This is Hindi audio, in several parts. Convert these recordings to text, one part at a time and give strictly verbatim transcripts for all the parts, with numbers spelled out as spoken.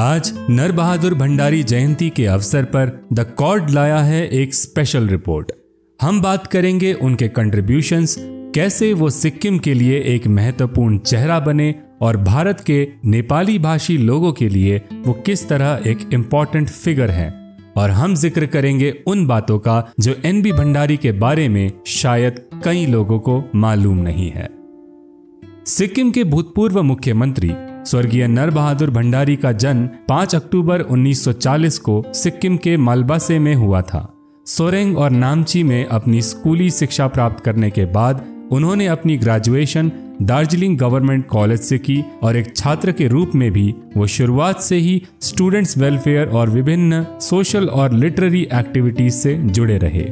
आज नर बहादुर भंडारी जयंती के अवसर पर द कॉर्ड लाया है एक स्पेशल रिपोर्ट। हम बात करेंगे उनके कंट्रीब्यूशंस, कैसे वो सिक्किम के लिए एक महत्वपूर्ण चेहरा बने और भारत के नेपाली भाषी लोगों के लिए वो किस तरह एक इम्पॉर्टेंट फिगर हैं। और हम जिक्र करेंगे उन बातों का जो एन बी भंडारी के बारे में शायद कई लोगों को मालूम नहीं है। सिक्किम के भूतपूर्व मुख्यमंत्री स्वर्गीय नर बहादुर भंडारी का जन्म पाँच अक्टूबर उन्नीस सौ चालीस को सिक्किम के मालबासे में हुआ था। सोरेंग और नामची में अपनी स्कूली शिक्षा प्राप्त करने के बाद उन्होंने अपनी ग्रेजुएशन दार्जिलिंग गवर्नमेंट कॉलेज से की और एक छात्र के रूप में भी वो शुरुआत से ही स्टूडेंट्स वेलफेयर और विभिन्न सोशल और लिटरेरी एक्टिविटीज से जुड़े रहे।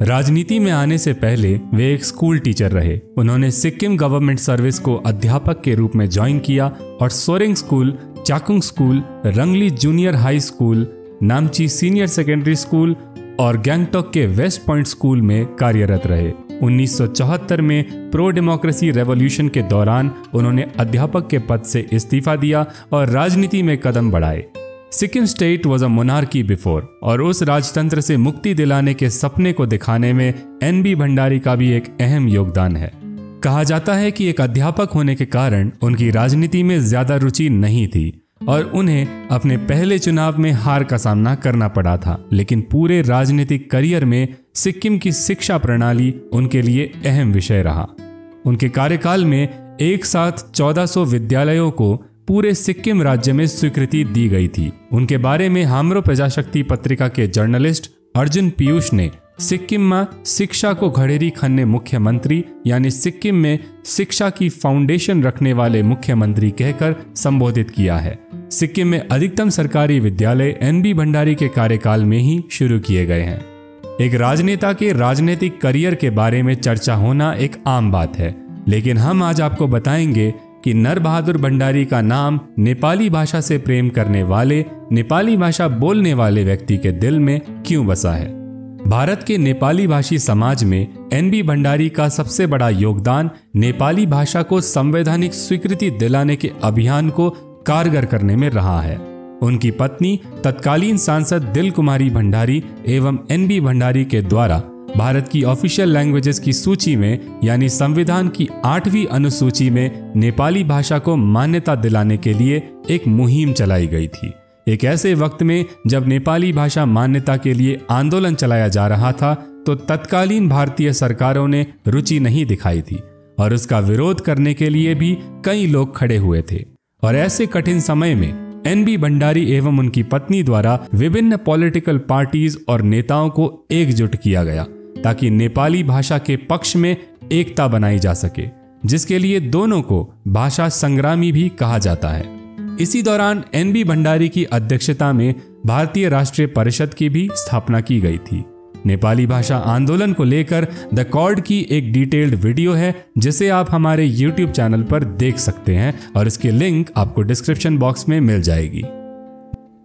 राजनीति में आने से पहले वे एक स्कूल टीचर रहे। उन्होंने सिक्किम गवर्नमेंट सर्विस को अध्यापक के रूप में ज्वाइन किया और Soreng school, Chakung school, Rangli junior high school, Namchi senior secondary school और गैंगटोक के वेस्ट पॉइंट स्कूल में कार्यरत रहे। उन्नीस सौ चौहत्तर में प्रो डेमोक्रेसी रेवोल्यूशन के दौरान उन्होंने अध्यापक के पद से इस्तीफा दिया और राजनीति में कदम बढ़ाए। Sikkim state was a monarchy before और उस राजतंत्र से मुक्ति दिलाने के सपने को दिखाने में एन बी भंडारी का भी एक अहम योगदान है। कहा जाता है कि एक अध्यापक होने के कारण उनकी राजनीति में ज्यादा रुचि नहीं थी और उन्हें अपने पहले चुनाव में हार का सामना करना पड़ा था, लेकिन पूरे राजनीतिक करियर में सिक्किम की शिक्षा प्रणाली उनके लिए अहम विषय रहा। उनके कार्यकाल में एक साथ चौदह सौ विद्यालयों को पूरे सिक्किम राज्य में स्वीकृति दी गई थी। उनके बारे में हाम्रो प्रजाशक्ति पत्रिका के जर्नलिस्ट अर्जुन पीयूष ने सिक्किम में शिक्षा को घड़ेरी खन्ने मुख्यमंत्री यानी सिक्किम में शिक्षा की फाउंडेशन रखने वाले मुख्यमंत्री कहकर संबोधित किया है। सिक्किम में अधिकतम सरकारी विद्यालय एन बी भंडारी के कार्यकाल में ही शुरू किए गए हैं। एक राजनेता के राजनीतिक करियर के बारे में चर्चा होना एक आम बात है, लेकिन हम आज आपको बताएंगे कि नर बहादुर भंडारी का नाम नेपाली भाषा से प्रेम करने वाले, नेपाली भाषा बोलने वाले व्यक्ति के दिल में क्यों बसा है। भारत के नेपाली भाषी समाज में एन बी भंडारी का सबसे बड़ा योगदान नेपाली भाषा को संवैधानिक स्वीकृति दिलाने के अभियान को कारगर करने में रहा है। उनकी पत्नी तत्कालीन सांसद दिल कुमारी भंडारी एवं एन बी भंडारी के द्वारा भारत की ऑफिशियल लैंग्वेजेस की सूची में यानी संविधान की आठवीं अनुसूची में नेपाली भाषा को मान्यता दिलाने के लिए एक मुहिम चलाई गई थी। एक ऐसे वक्त में जब नेपाली भाषा मान्यता के लिए आंदोलन चलाया जा रहा था तो तत्कालीन भारतीय सरकारों ने रुचि नहीं दिखाई थी और उसका विरोध करने के लिए भी कई लोग खड़े हुए थे। और ऐसे कठिन समय में एन बी भंडारी एवं उनकी पत्नी द्वारा विभिन्न पॉलिटिकल पार्टीज और नेताओं को एकजुट किया गया ताकि नेपाली भाषा के पक्ष में एकता बनाई जा सके, जिसके लिए दोनों को भाषा संग्रामी भी कहा जाता है। इसी दौरान एन बी भंडारी की अध्यक्षता में भारतीय राष्ट्रीय परिषद की भी स्थापना की गई थी। नेपाली भाषा आंदोलन को लेकर द कॉर्ड की एक डिटेल्ड वीडियो है जिसे आप हमारे YouTube चैनल पर देख सकते हैं और इसकी लिंक आपको डिस्क्रिप्शन बॉक्स में मिल जाएगी।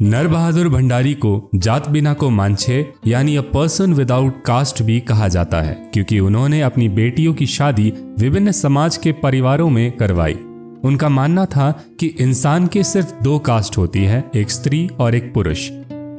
नर बहादुर भंडारी को जात बिना को मांछे यानी अ पर्सन विदाउट कास्ट भी कहा जाता है, क्योंकि उन्होंने अपनी बेटियों की शादी विभिन्न समाज के परिवारों में करवाई। उनका मानना था कि इंसान के सिर्फ दो कास्ट होती है, एक स्त्री और एक पुरुष।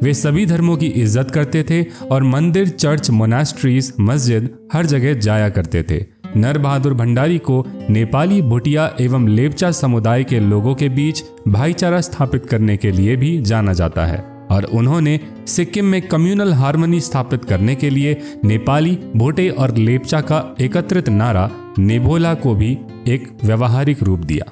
वे सभी धर्मों की इज्जत करते थे और मंदिर, चर्च, मोनास्ट्रीज, मस्जिद हर जगह जाया करते थे। नर बहादुर भंडारी को नेपाली, भुटिया एवं लेप्चा समुदाय के लोगों के बीच भाईचारा स्थापित करने के लिए भी जाना जाता है और उन्होंने सिक्किम में कम्युनल हार्मनी स्थापित करने के लिए नेपाली, भोटे और लेप्चा का एकत्रित नारा नेभोला को भी एक व्यवहारिक रूप दिया।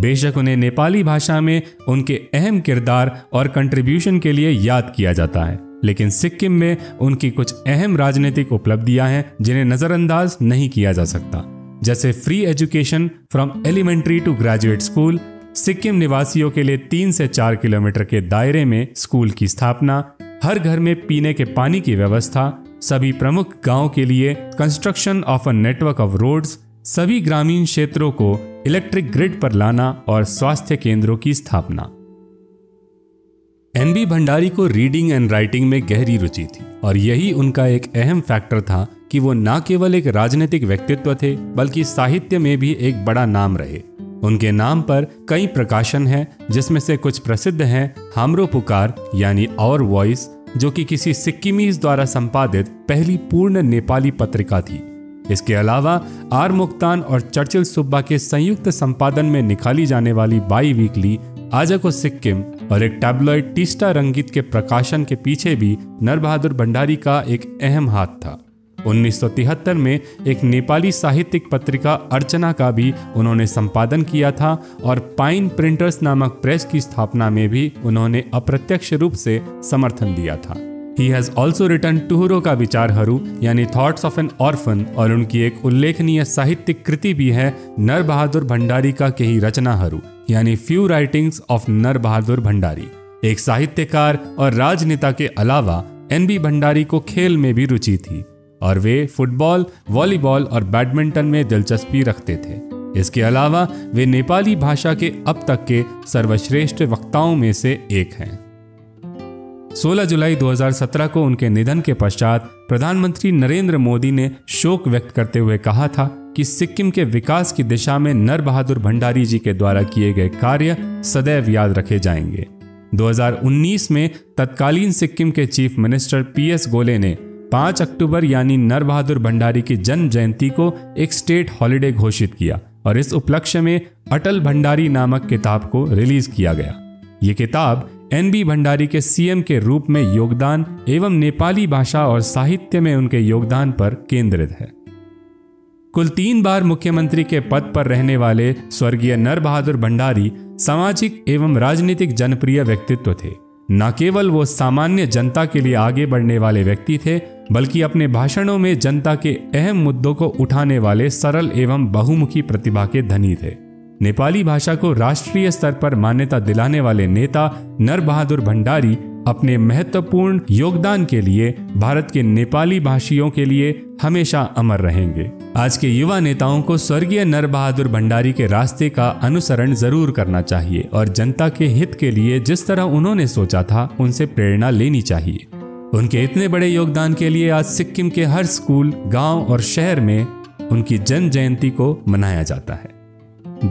बेशक उन्हें नेपाली भाषा में उनके अहम किरदार और कंट्रीब्यूशन के लिए याद किया जाता है, लेकिन सिक्किम में उनकी कुछ अहम राजनीतिक उपलब्धियां हैं जिन्हें नजरअंदाज नहीं किया जा सकता, जैसे free education from elementary to graduate school, Sikkim निवासियों के लिए तीन से चार किलोमीटर के दायरे में स्कूल की स्थापना, हर घर में पीने के पानी की व्यवस्था, सभी प्रमुख गांवों के लिए construction of a network of roads, सभी ग्रामीण क्षेत्रों को इलेक्ट्रिक ग्रिड पर लाना और स्वास्थ्य केंद्रों की स्थापना। एन बी भंडारी को रीडिंग एंड राइटिंग में गहरी रुचि थी और यही उनका एक अहम फैक्टर था कि वो न केवल एक राजनीतिक व्यक्तित्व थे बल्कि साहित्य में भी एक बड़ा नाम रहे। उनके नाम पर कई प्रकाशन हैं, जिसमें से कुछ प्रसिद्ध हैं हाम्रो पुकार यानी और वॉइस, जो कि किसी सिक्किमीज द्वारा संपादित पहली पूर्ण नेपाली पत्रिका थी। इसके अलावा आर मुक्तान और चर्चिल सुब्बा के संयुक्त संपादन में निकाली जाने वाली बाई वीकली आजको सिक्किम और एक टैबलॉइड टीस्टा रंगीत के प्रकाशन के पीछे भी नर बहादुर भंडारी का एक अहम हाथ था। उन्नीस सौ तिहत्तर में एक नेपाली साहित्यिक पत्रिका अर्चना का भी उन्होंने संपादन किया था और पाइन प्रिंटर्स नामक प्रेस की स्थापना में भी उन्होंने अप्रत्यक्ष रूप से समर्थन दिया था। He has also written टुहरो का विचार हरू यानी थॉट्स ऑफ एन ऑर्फन और उनकी एक उल्लेखनीय साहित्यिक कृति भी है नर बहादुर भंडारी का कही रचना हरू यानी फ्यू राइटिंग्स ऑफ नर बहादुर भंडारी। एक साहित्यकार और राजनेता के अलावा एन बी भंडारी को खेल में भी रुचि थी और वे फुटबॉल, वॉलीबॉल और बैडमिंटन में दिलचस्पी रखते थे। इसके अलावा वे नेपाली भाषा के अब तक के सर्वश्रेष्ठ वक्ताओं में से एक हैं। सोलह जुलाई दो हज़ार सत्रह को उनके निधन के पश्चात प्रधानमंत्री नरेंद्र मोदी ने शोक व्यक्त करते हुए कहा था कि सिक्किम के विकास की दिशा में नर बहादुर भंडारी जी के द्वारा किए गए कार्य सदैव याद रखे जाएंगे। दो हज़ार उन्नीस में तत्कालीन सिक्किम के चीफ मिनिस्टर पी एस गोले ने पाँच अक्टूबर यानी नर बहादुर भंडारी की जन्म जयंती को एक स्टेट हॉलीडे घोषित किया और इस उपलक्ष्य में अटल भंडारी नामक किताब को रिलीज किया गया। ये किताब एन बी भंडारी के सी एम के रूप में योगदान एवं नेपाली भाषा और साहित्य में उनके योगदान पर केंद्रित है। कुल तीन बार मुख्यमंत्री के पद पर रहने वाले स्वर्गीय नर बहादुर भंडारी सामाजिक एवं राजनीतिक जनप्रिय व्यक्तित्व थे। न केवल वो सामान्य जनता के लिए आगे बढ़ने वाले व्यक्ति थे, बल्कि अपने भाषणों में जनता के अहम मुद्दों को उठाने वाले सरल एवं बहुमुखी प्रतिभा के धनी थे। नेपाली भाषा को राष्ट्रीय स्तर पर मान्यता दिलाने वाले नेता नर बहादुर भंडारी अपने महत्वपूर्ण योगदान के लिए भारत के नेपाली भाषियों के लिए हमेशा अमर रहेंगे। आज के युवा नेताओं को स्वर्गीय नर बहादुर भंडारी के रास्ते का अनुसरण जरूर करना चाहिए और जनता के हित के लिए जिस तरह उन्होंने सोचा था उनसे प्रेरणा लेनी चाहिए। उनके इतने बड़े योगदान के लिए आज सिक्किम के हर स्कूल, गाँव और शहर में उनकी जन्म जयंती को मनाया जाता है।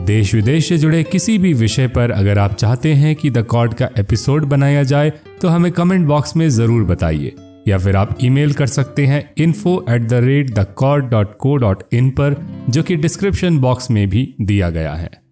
देश विदेश से जुड़े किसी भी विषय पर अगर आप चाहते हैं कि द कॉर्ड का एपिसोड बनाया जाए तो हमें कमेंट बॉक्स में ज़रूर बताइए, या फिर आप ईमेल कर सकते हैं info at the rate the cord dot co dot in पर, जो कि डिस्क्रिप्शन बॉक्स में भी दिया गया है।